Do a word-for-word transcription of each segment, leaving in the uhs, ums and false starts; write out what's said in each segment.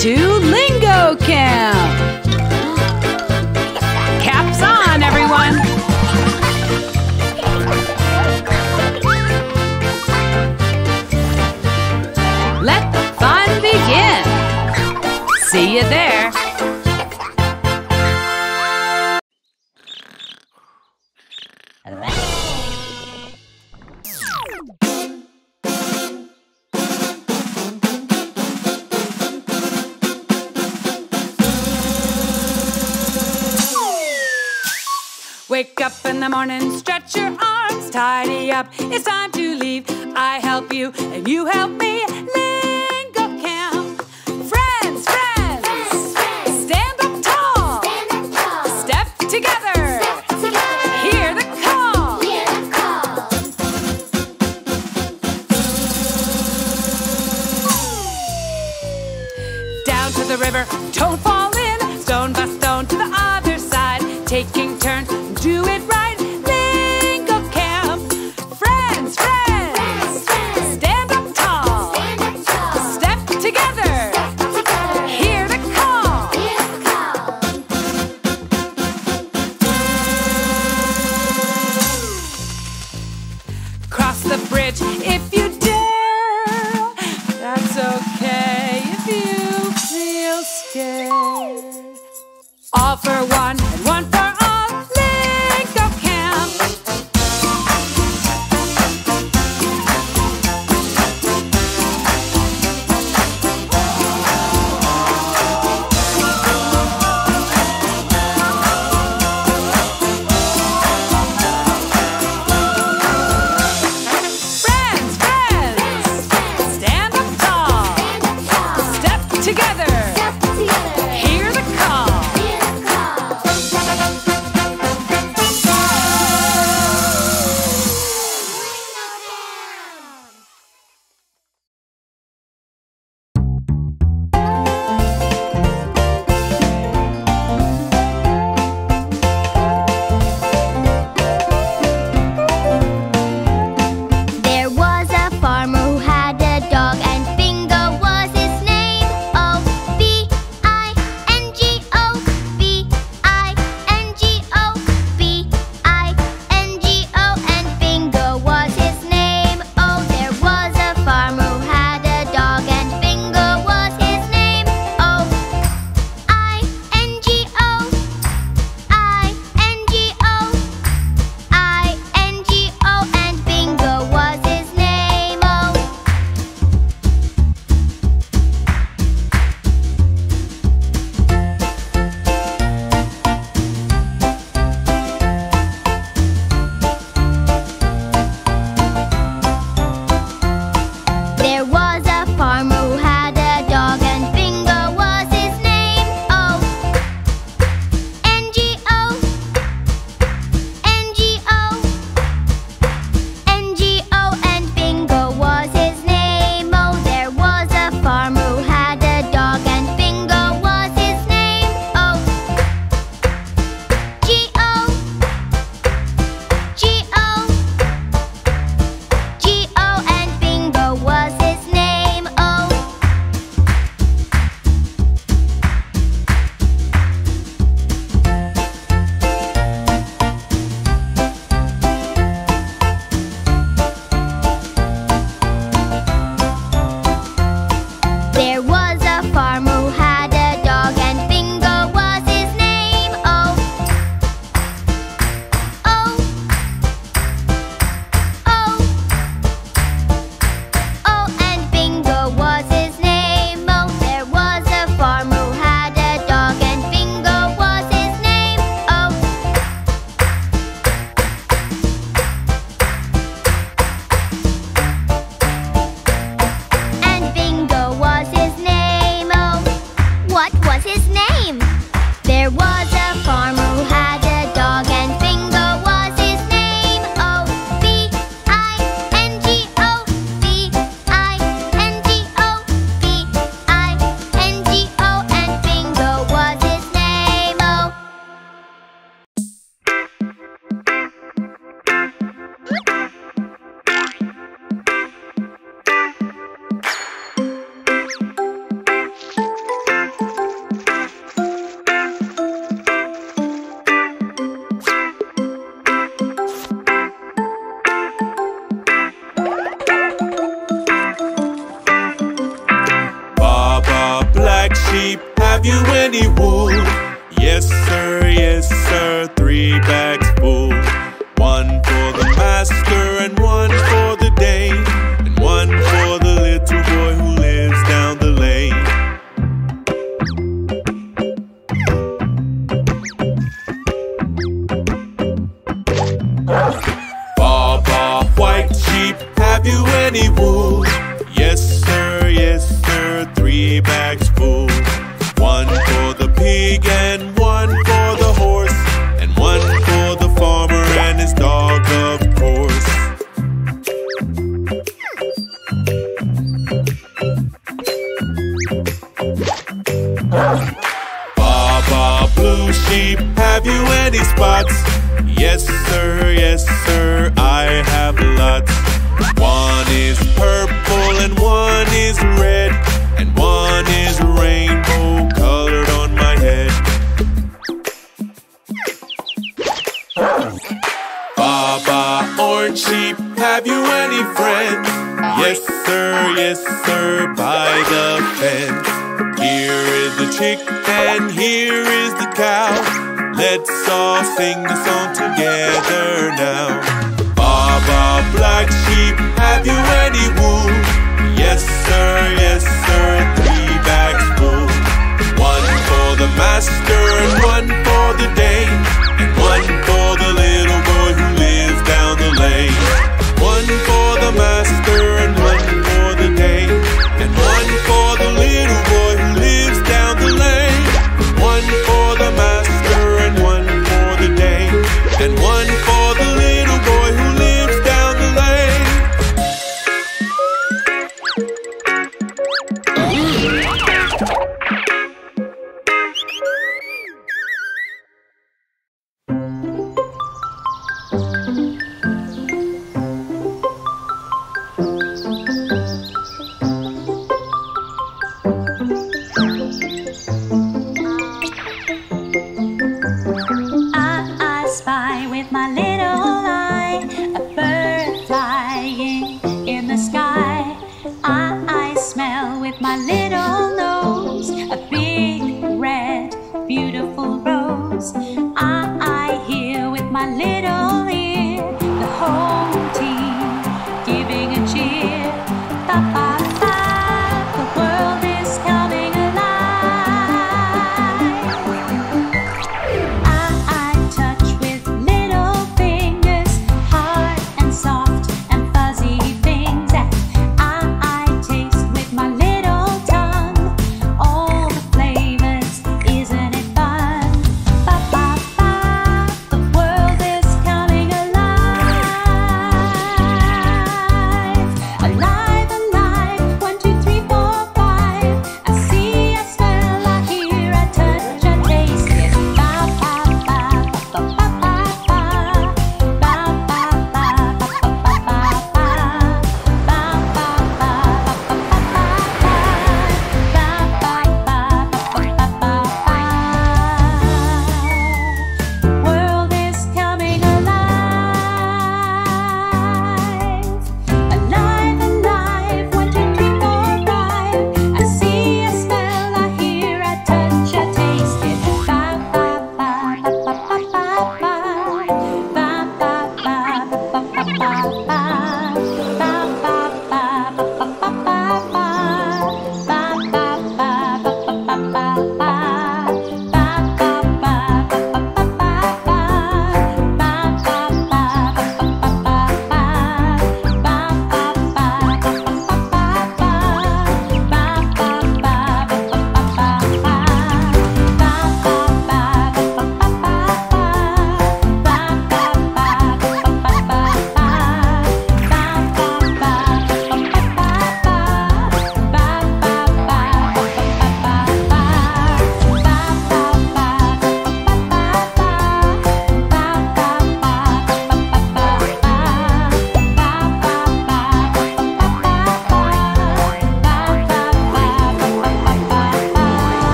to Lingo Camp! Caps on, everyone! Let the fun begin! See you there! Wake up in the morning, stretch your arms, tidy up, it's time to leave. I help you, and you help me, Lingo Camp. Friends, friends, friends, friends. Stand up tall, stand up tall. Step together, step together. Hear the call, hear the call. Down to the river, don't fall in, stone by stone to the other side, taking turns. Do it right, Lingo Camp. Friends, friends, friends, friends. Stand up tall, stand up tall. Step together, step together. Hear the call, hear the call. Cross the bridge if you dare. That's okay if you feel scared. All for one and one for all. Together. Step together. Hear the call. Hear the call. are three bags full. One for the master and one for the dame, and one for the little boy who lives down the lane. Baa baa, white sheep, have you any wool? Yes sir, yes sir, three bags full. One for the pig and one for the horse, and one for the farmer and his dog, of course. Baa baa, blue sheep, have you any spots? Yes sir, yes sir, I have lots. One is purple and one is red, and one is rainbow colored on my head. Baa baa, orange sheep, have you any friends? Yes sir, yes sir, by the fence. Here is the chick and here is the cow. Let's all sing the song together now. Baa baa, black sheep, have you any wool? Yes sir, yes sir, three bags full. One for the master and one for the dame, and one for the little boy who lives down the lane. One for the master and one for the dame, and one for the little boy who lives down the lane. One for the master and one for the dame, and one for the little boy who lives down the lane. Alive, alive,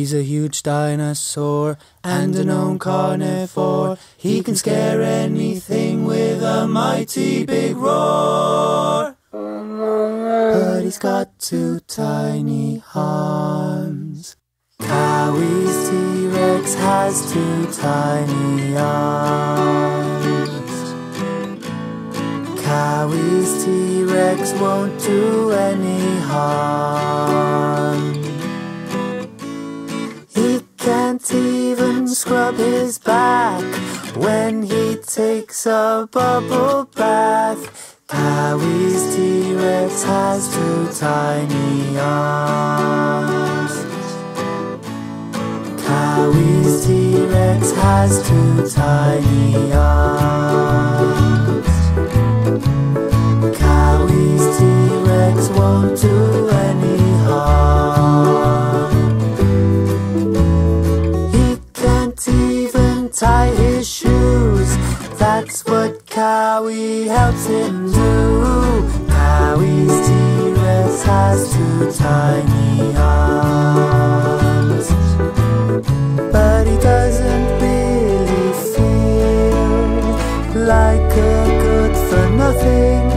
He's a huge dinosaur and a known carnivore. He can scare anything with a mighty big roar. But he's got two tiny arms. Cowie's T-Rex has two tiny arms. Cowie's T-Rex won't do any harm. He can't even scrub his back when he takes a bubble bath. Cowie's T-Rex has two tiny arms. Cowie's T-Rex has two tiny arms. Cowie's T-Rex won't do any harm. He can't even tie his shoes. That's what Cowie helps him do. Cowie's T-Rex has two tiny arms, but he doesn't really feel like a good-for-nothing,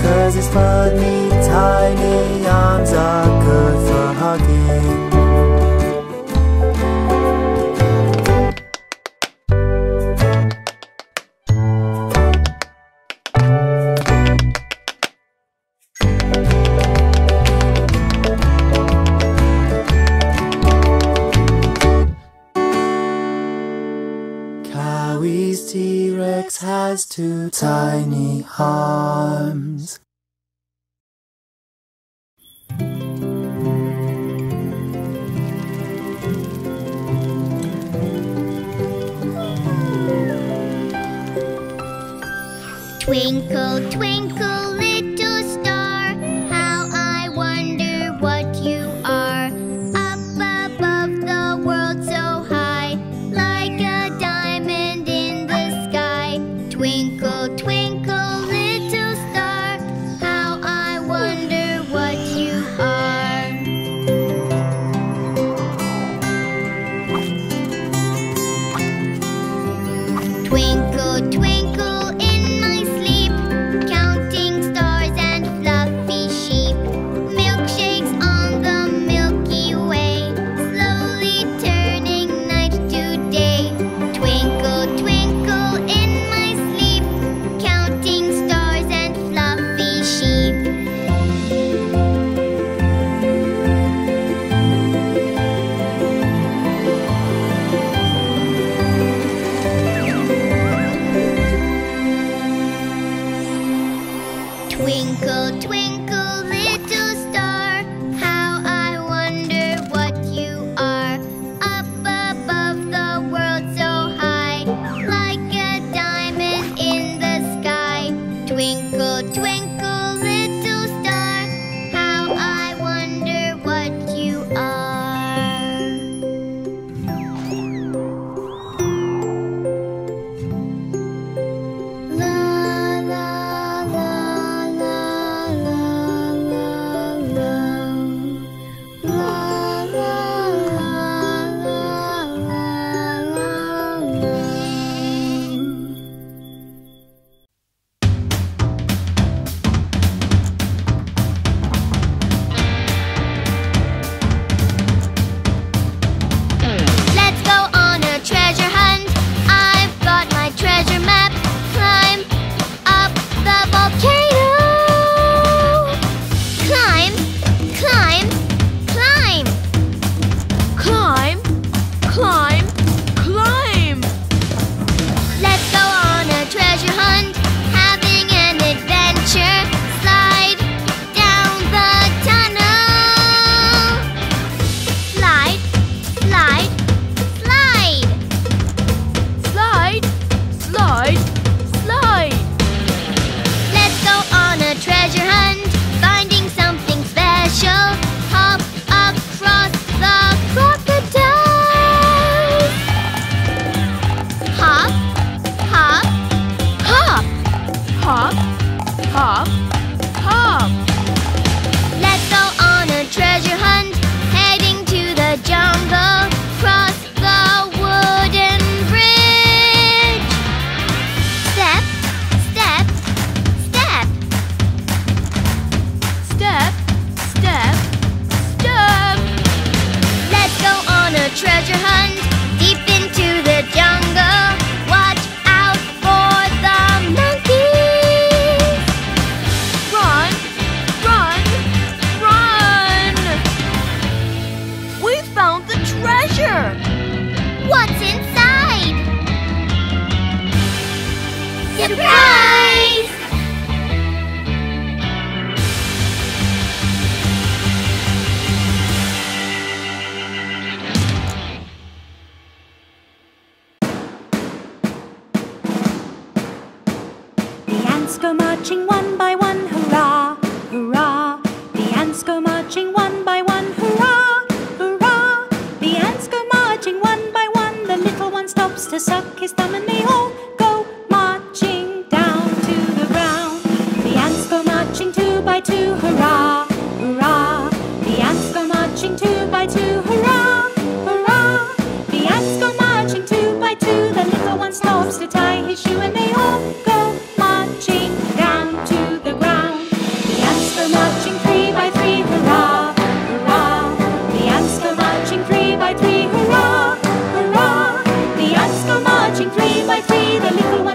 'cause his funny tiny arms are good for hugging. Cowie's T-Rex has two tiny arms. Twinkle, twinkle, little star, how I wonder what you are. Up above the world so high, like a diamond in the sky. Twinkle, twinkle, little star, how I wonder what you are. Twinkle, twinkle in my sleep, counting marching one by one, hurrah, hurrah. The ants go marching one by one, hurrah, hurrah. The ants go marching one by one. The little one stops to suck his thumb and they all go marching down to the ground. The ants go marching two by two, hurrah, hurrah. The ants go marching two by two, hurrah, hurrah. The ants go marching two by two. The little one stops to tie his shoe and they all go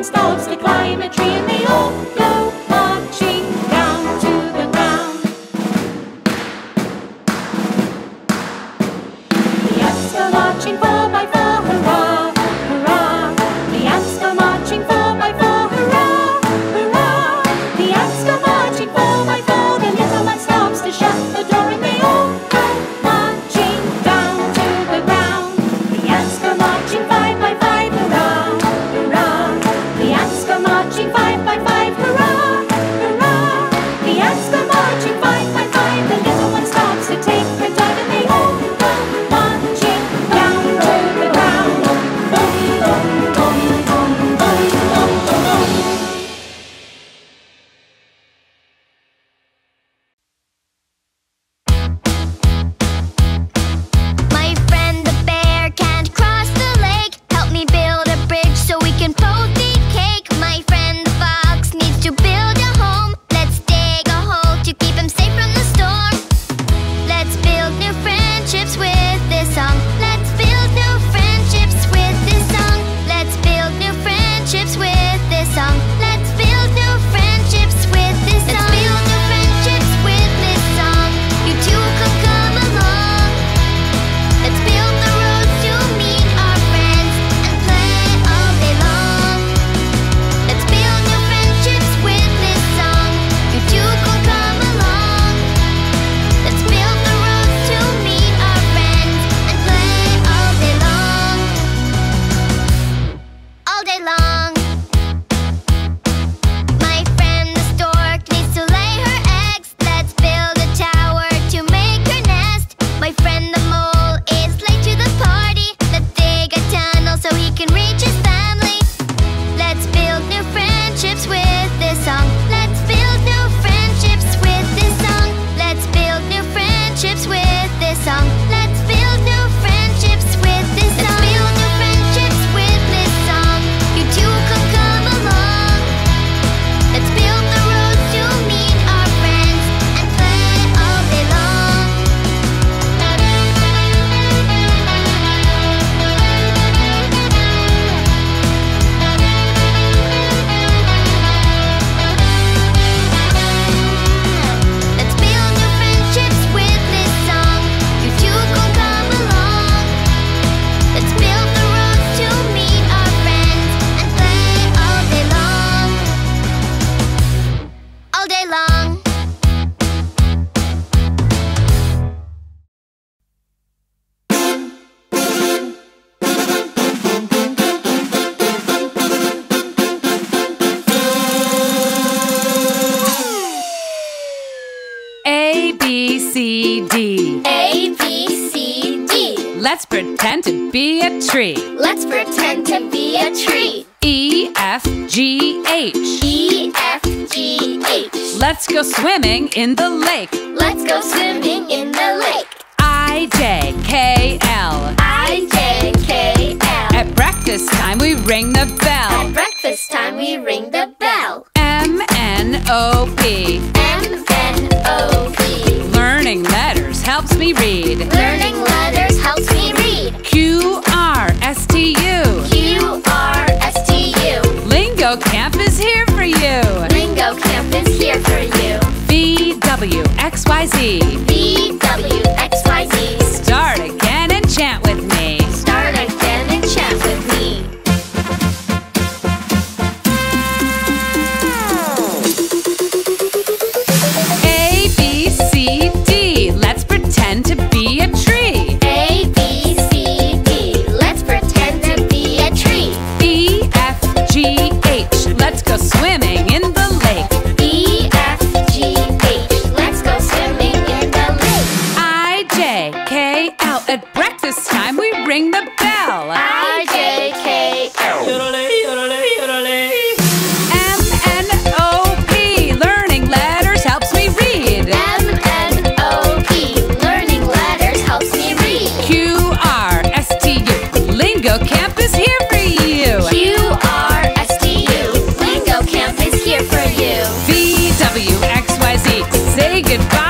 stops to climb a tree and they all go marching down to the ground. The ants go marching four by four, hurrah, hurrah. The ants go marching four by four, hurrah, hurrah. The ants go marching four by four. The little one stops to shut the door and they all go marching down to the ground. The ants go marching five by five, hurrah. Five by five, hurrah, hurrah. The ants go marching five by five. The little one stops to take her dive and they all go marching down to the ground. My friend the bear can't cross the lake. Help me build a bridge so we can both be. Let's pretend to be a tree. Let's pretend to be a tree. E, F, G, H. E, F, G, H. Let's go swimming in the lake. Let's go swimming in the lake. I, J, K, L. I, J, K, L. At breakfast time we ring the bell. At breakfast time we ring the bell. M, N, O, P. M, N, O, P. Learning letters helps me read. Learning letters helps me read. Q, R, S, T, U. Q, R, S, T, U. Lingo Camp is here for you. Lingo Camp is here for you. V, W, X, Y, Z. V, W, X, Y, Z. Start again and chant with me. Start again and chant with me. Let's pretend to be a tree. A, B, C, D. Let's pretend to be a tree. E, F, G, H. Let's go swimming in the lake. ring the bell. I J K L. Yodelay, yodelay, yodelay. M N O P, learning letters helps me read. M N O P, learning letters helps me read. Q R S T U, Lingo Camp is here for you. Q R S T U, Lingo Camp is here for you. V W X Y Z, say goodbye.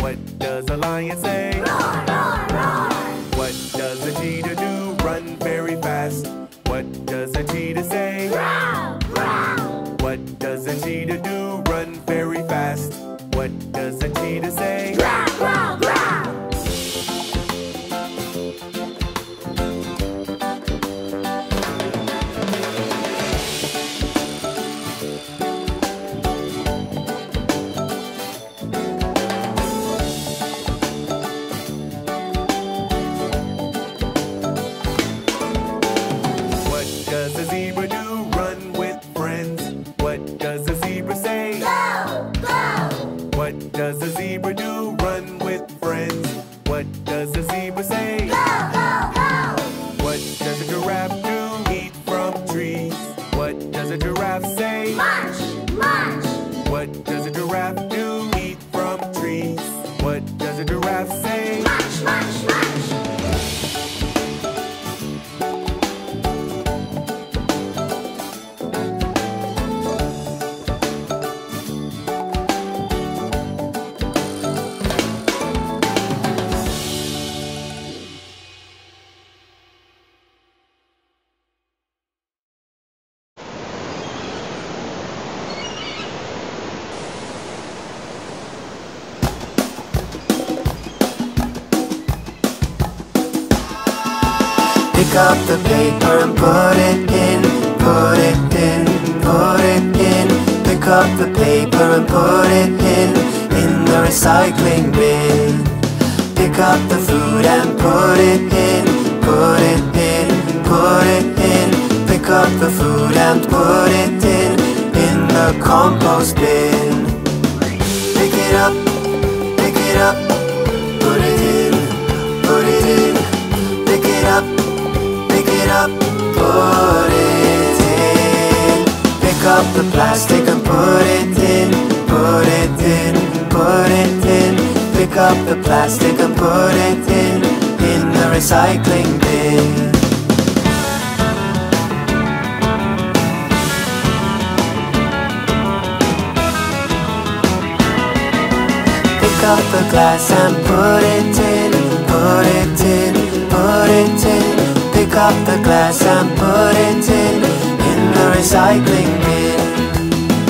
What does a lion say? Roar, roar, roar! What does a cheetah do? Run very fast. What does a cheetah say? Growl, growl! What does a cheetah do? Run very fast. What does a cheetah say? Growl, growl, growl! Pick up the paper and put it in, put it in, put it in. Pick up the paper and put it in, in the recycling bin. Pick up the food and put it in, put it in, put it in. Pick up the food and put it in, in the compost bin. Pick it up, pick it up, put it in, put it in. Pick it up. Pick it up, put it in. Pick up the plastic and put it in, put it in, put it in. Pick up the plastic and put it in, in the recycling bin. Pick up the glass and put it in, put it in, put it in. Pick up the glass and put it in, in the recycling bin,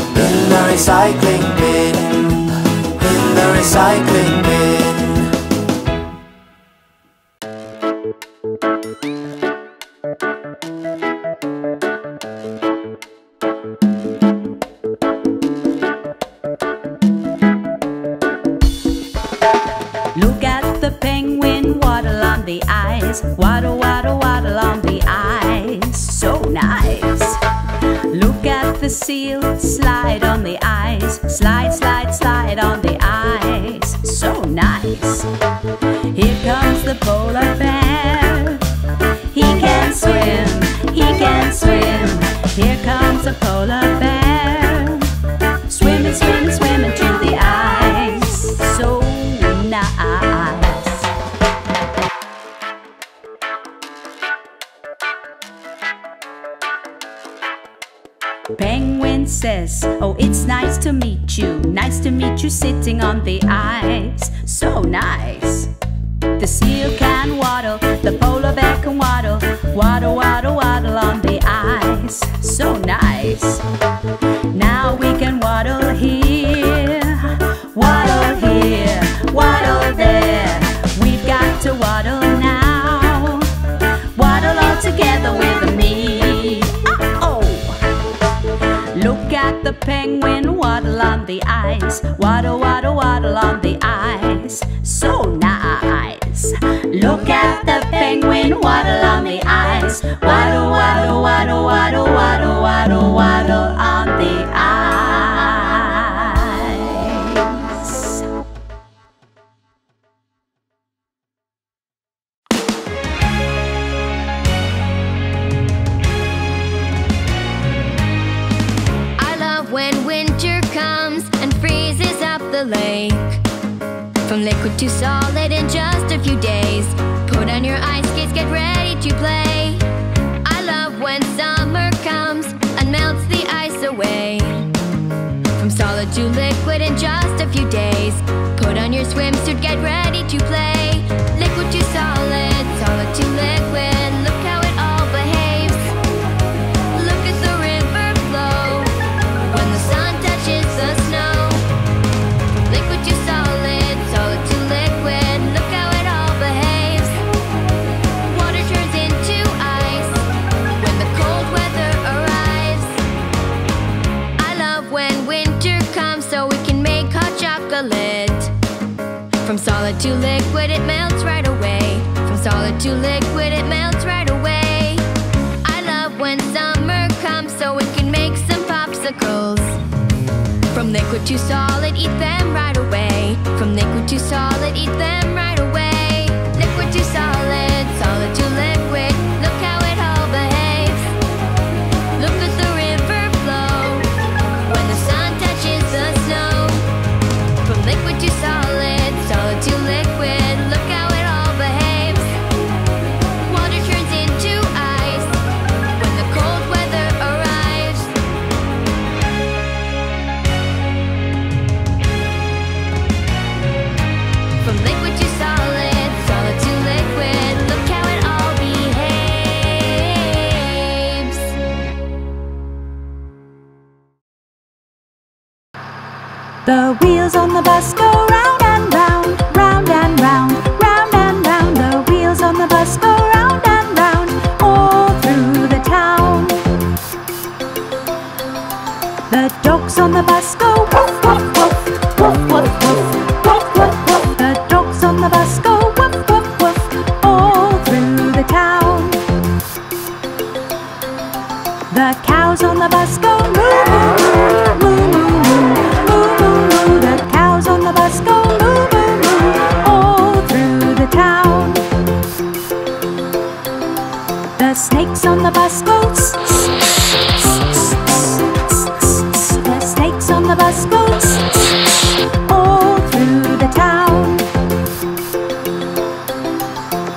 in the recycling bin, in the recycling bin. Look at the penguin waddle on the ice, waddle, waddle, waddle on the ice, so nice. Look at the seal slide on the ice, slide, slide, slide on the ice, so nice. Here comes the polar bear, he can swim, he can swim. Here comes the polar bear, swimming, swimming, swimming to the ice, so nice. Penguin says, oh, it's nice to meet you, nice to meet you sitting on the ice, so nice. The seal can waddle, the polar bear can waddle, waddle, waddle, waddle on the ice, so nice. Now we can waddle here, waddle here, waddle there. We've got to waddle now, waddle all together with me. Look at the penguin waddle on the ice, waddle, waddle, waddle on the ice, so nice. Look at the penguin waddle on the ice, waddle, waddle, waddle, waddle, waddle, waddle, waddle on the ice. When winter comes and freezes up the lake, from liquid to solid in just a few days, put on your ice skates, get ready to play. I love when summer comes and melts the ice away, from solid go to liquid in just a few days. Put on your swimsuit, get ready to play. Liquid to solid, solid to liquid. Look how it all behaves. Look at the river flow when the sun touches the snow. Liquid to solid, solid to liquid. Look how it all behaves. Water turns into ice when the cold weather arrives. I love when winter comes so we can make hot chocolate. From solid to liquid, it melts right away. From solid to liquid, it melts right away. I love when summer comes so we can make some popsicles. From liquid to solid, eat them right away. From liquid to solid, eat them right away. Liquid to solid, solid to liquid. Look how it all behaves. Look at the river flow when the sun touches the snow. From liquid to solid, solid to liquid, look how it all behaves. Water turns into ice when the cold weather arrives. From liquid to solid, solid to liquid, look how it all behaves. The wheels on the bus go round and round. Round, round and round, the wheels on the bus go round and round, all through the town. The jokes on the bus go woof, woof, woof, woof, woof, woof, woof, woof. The jokes on the bus go woof, woof, woof, all through the town. The cows on the bus go moo, moo, moo, moo, moo, moo, moo, moo. The cows on the bus go moo, moo, moo, all through the town. The snakes on the bus go tss, tss, tss, tss, tss, tss. The snakes on the bus go tss, tss, tss, all through the town.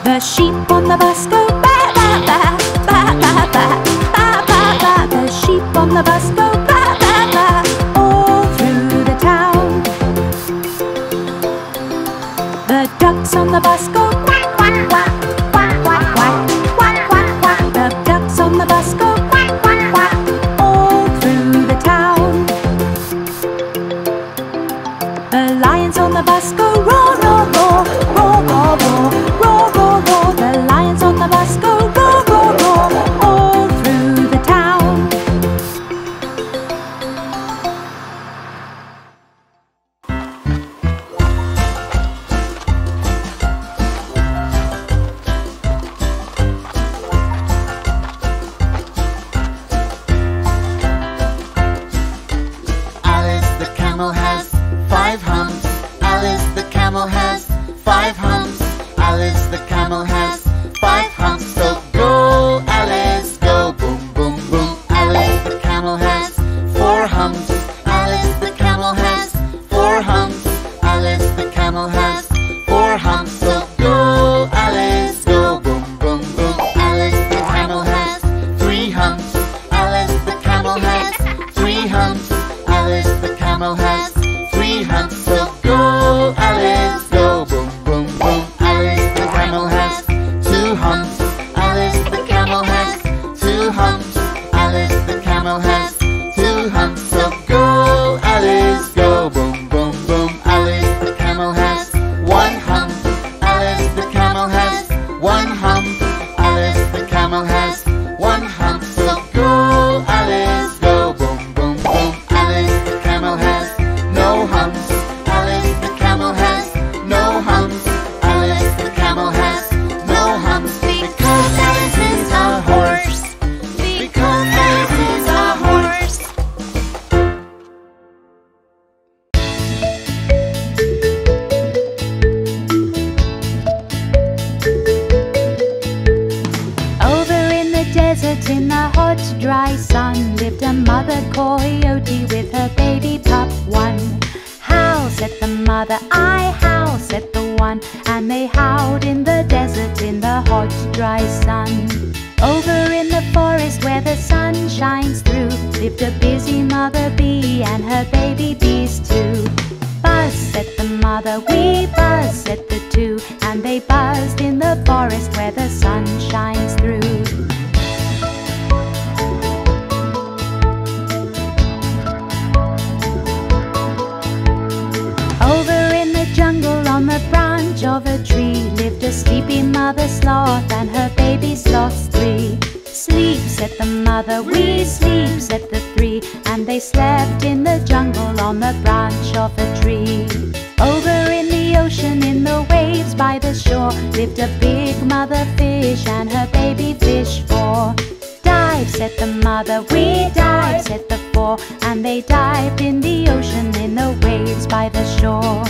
The sheep on the bus go ba ba ba ba ba ba ba ba ba. The sheep on the bus go ba ba ba, all through the town. The ducks on the bus go quack, quack, quack, quack, quack, quack, quack, quack, quack. The ducks on the bus go quack, quack, quack, all through the town. The lions on the bus go roar, roar, roar, roar, roar, roar, roar, roar, roar. The lions on the bus go roar, roar, roar, all through the town. Alice the camel has five humps. Alice the camel has five humps. Alice the camel has five humps. So go, Alice, go, boom, boom, boom. Alice the camel has four humps. Alice the camel has four humps. Alice the camel has four humps. So go, Alice, go, boom, boom, boom. Alice the camel has three humps. Alice the camel has three humps. Alice the camel has three humps. So go, Alice, go, boom, boom, boom. Alice the camel has two humps. Alice the camel has two humps. Alice the camel has two humps. So go, Alice, go, boom, boom, boom. Alice the camel has one hump. Alice the camel has one hump. Alice the camel has one hump. So go, Alice, go, boom, boom, boom. Alice the camel has no humps. Alice the camel has no humps. Alice the camel has no humps. Because Alice is a horse. Because Alice is a horse. Over in the desert, in the hot, dry sun, lived a mother coyote with her baby pup one. Howl, said the mother, I howl, said the one, and they howled in the desert in the hot, dry sun. Over in the forest where the sun shines through, lived a busy mother bee and her baby bees. mother sloth and her baby sloths three. Sleep, said the mother, we sleep, said the three, and they slept in the jungle on the branch of a tree. Over in the ocean, in the waves by the shore, lived a big mother fish and her baby fish four. Dive, said the mother, we dive, said the four, and they dived in the ocean, in the waves by the shore.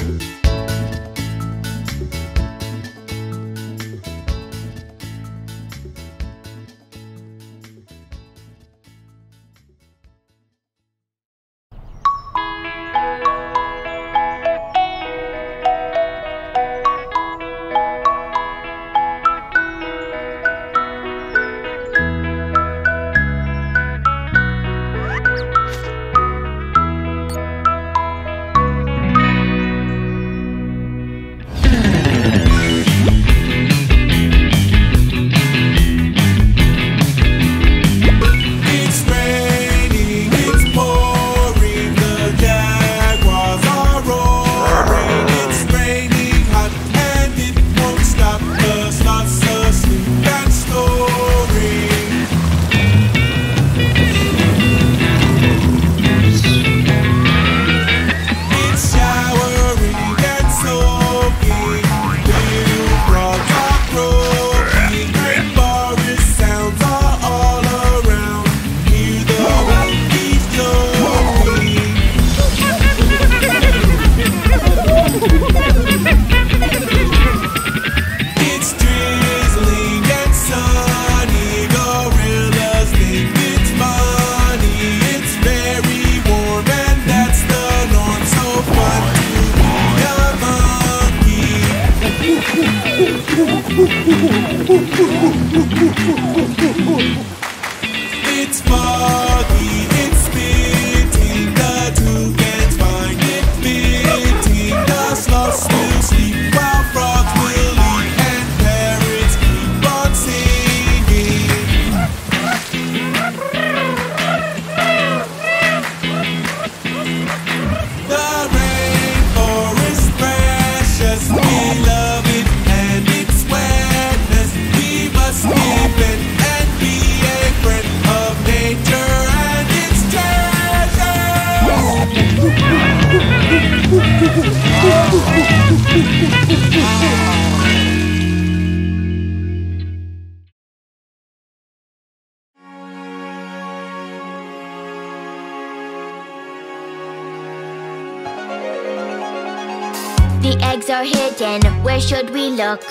The eggs are hidden, where should we look?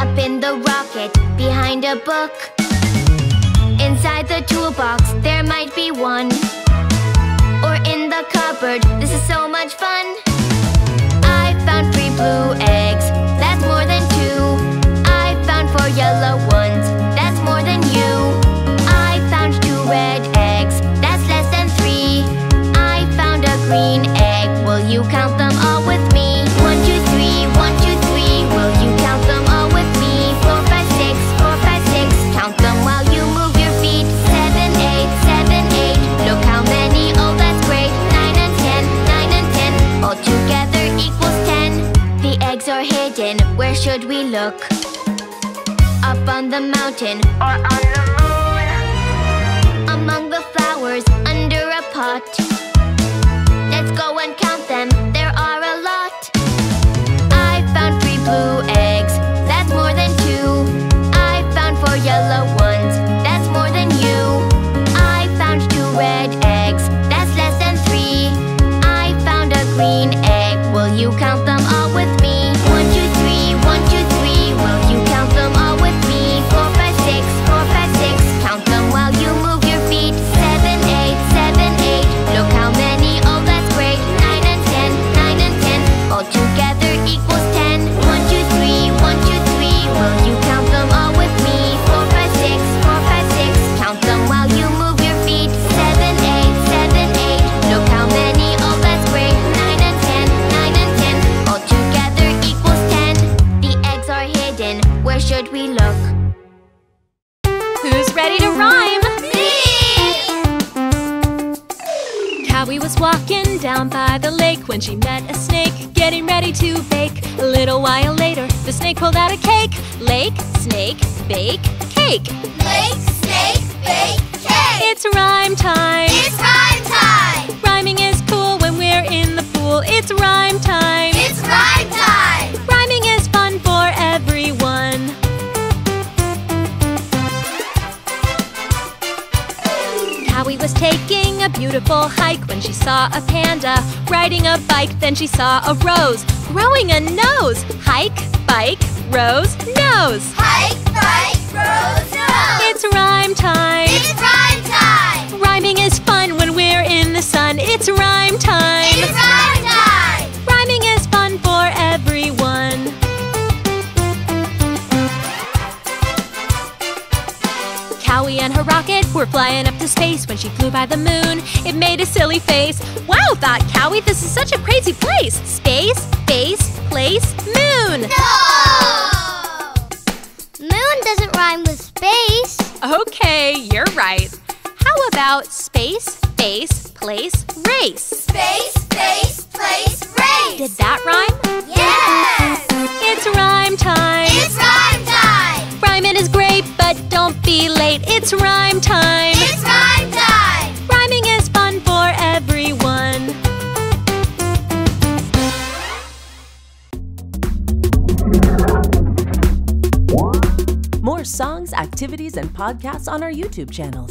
Up in the rocket, behind a book. Inside the toolbox, there might be one. Or in the cupboard, this is so much fun. I found three blue eggs, that's more than two. I found four yellow ones, that's more than you. I found two red eggs, that's less than three. I found a green egg, will you count them all? Where should we look? Up on the mountain or on the moon? Among the flowers under a pot. Let's go and count them, there are a lot. I found three blue eggs, that's more than two. I found four yellow ones, that's more than you. I found two red eggs, that's less than three. I found a green egg, will you count them all with me? Count them while you move your feet. Seven, eight, seven, eight. Look how down by the lake when she met a snake getting ready to bake. A little while later, the snake pulled out a cake. Lake, snake, bake, cake. Lake, snake, bake, cake. It's rhyme time. It's rhyme time. Rhyming is cool when we're in the pool. It's rhyme time. It's rhyme time. Rhyming is fun for everyone. Cowie was taking a beautiful hike when she saw a panda riding a bike. Then she saw a rose growing a nose. Hike, bike, rose, nose. Hike, bike, rose, nose. It's rhyme time. It's rhyme time. Rhyming is fun when we're in the sun. It's rhyme time. It's rhyme time. Rhyming is fun for everyone. Cowie and her rocket were flying up to space. When she flew by the moon, it made a silly face. Wow, thought Cowie, this is such a crazy place. Space, base, place, moon. No! Moon doesn't rhyme with space. Okay, you're right. How about space, base, place, race? Space, base, place, race. Did that rhyme? Yes! It's rhyme time. It's rhyme time. Rhyming is great, but don't be late. It's rhyme time. It's rhyme time. Rhyming is fun for everyone. More songs, activities, and podcasts on our YouTube channels.